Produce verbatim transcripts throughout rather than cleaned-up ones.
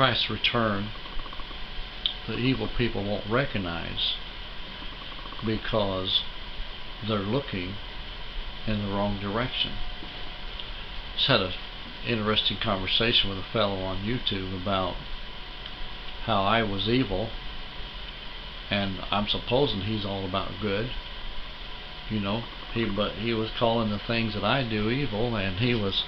Christ's return, the evil people won't recognize, because they're looking in the wrong direction. I just had an interesting conversation with a fellow on YouTube about how I was evil, and I'm supposing he's all about good, you know. He but he was calling the things that I do evil, and he was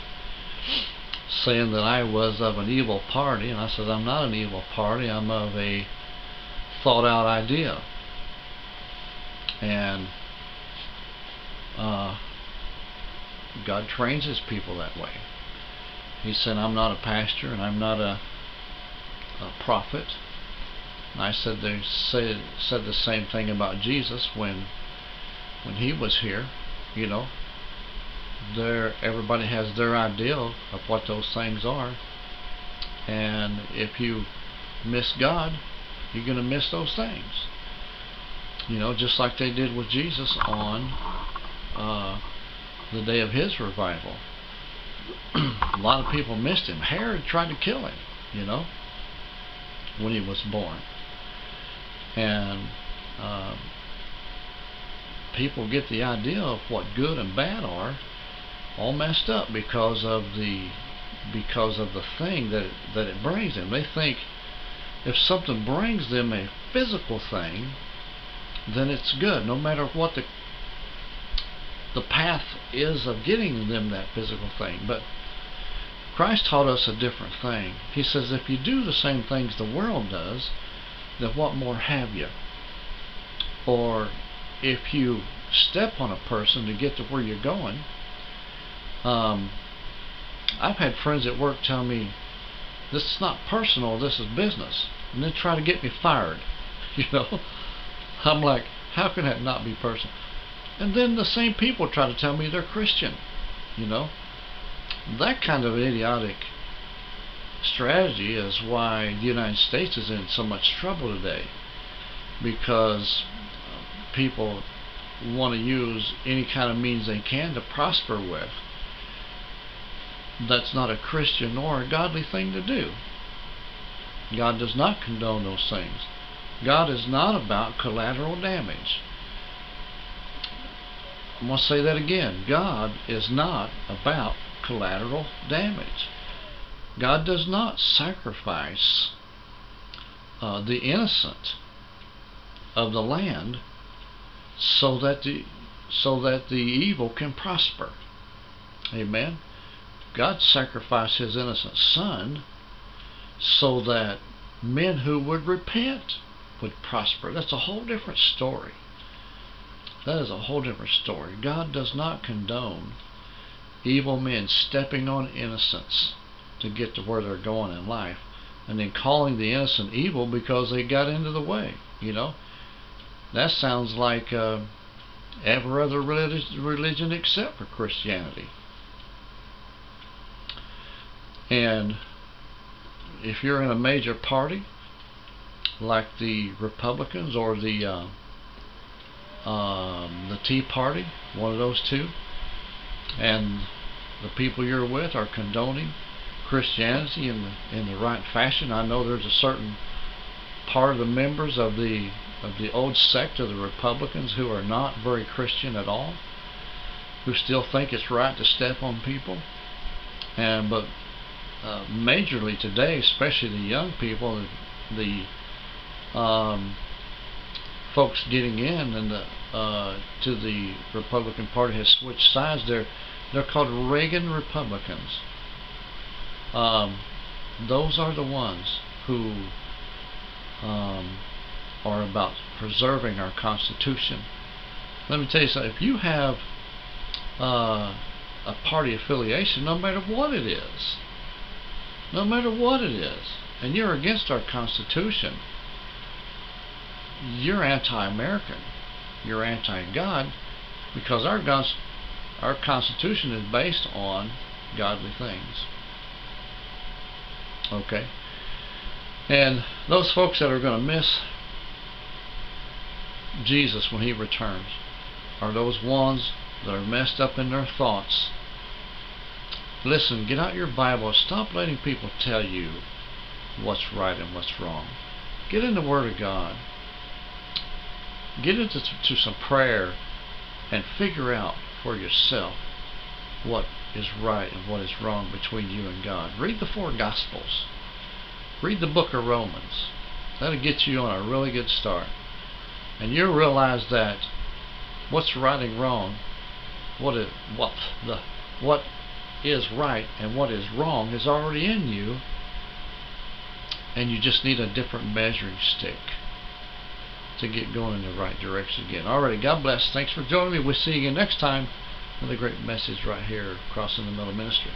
saying that I was of an evil party, and I said, I'm not an evil party, I'm of a thought out idea. And uh, God trains his people that way. He said, I'm not a pastor, and I'm not a, a prophet. And I said, they said, said the same thing about Jesus when when he was here, you know. Their, everybody has their ideal of what those things are, and if you miss God, you're going to miss those things, you know, just like they did with Jesus on uh, the day of his revival. A lot of people missed him. Herod tried to kill him, you know, when he was born, and um, people get the idea of what good and bad are all messed up because of the because of the thing that it, that it brings them. They think if something brings them a physical thing, then it's good, no matter what the the path is of getting them that physical thing. But Christ taught us a different thing. He says, if you do the same things the world does, then what more have you? Or if you step on a person to get to where you're going. Um, I've had friends at work tell me, this is not personal, this is business, and then try to get me fired, you know. I'm like, how can that not be personal? And then the same people try to tell me they're Christian, you know. That kind of idiotic strategy is why the United States is in so much trouble today, because people want to use any kind of means they can to prosper with. That's not a Christian or a godly thing to do. God does not condone those things. God is not about collateral damage. I'm going to say that again. God is not about collateral damage. God does not sacrifice uh, the innocent of the land so that the so that the evil can prosper. Amen. God sacrificed his innocent son so that men who would repent would prosper. That's a whole different story. That is a whole different story. God does not condone evil men stepping on innocence to get to where they're going in life, and then calling the innocent evil because they got into the way, you know. That sounds like uh, every other religion except for Christianity. And if you're in a major party like the Republicans or the uh, um, the Tea Party, one of those two, and the people you're with are condoning Christianity in the in the right fashion, I know there's a certain part of the members of the of the old sect of the Republicans who are not very Christian at all, who still think it's right to step on people. And but uh, majorly today, especially the young people, the, the um, folks getting in and the, uh, to the Republican Party has switched sides. They're they're called Reagan Republicans. Um, those are the ones who um, are about preserving our Constitution. Let me tell you something. If you have uh, a party affiliation, no matter what it is, no matter what it is, and you're against our Constitution, you're anti-American. You're anti-God, because our God's, our Constitution is based on godly things. Okay? And those folks that are going to miss Jesus when he returns are those ones that are messed up in their thoughts. Listen, get out your Bible. Stop letting people tell you what's right and what's wrong. Get in the Word of God. Get into to some prayer and figure out for yourself what is right and what is wrong between you and God. Read the four Gospels. Read the book of Romans. That'll get you on a really good start. And you'll realize that what's right and wrong, what is, what the what is right and what is wrong is already in you, and you just need a different measuring stick to get going in the right direction again. Alrighty, God bless. Thanks for joining me. We'll see you again next time with a great message right here, Crossing the Middle Ministry.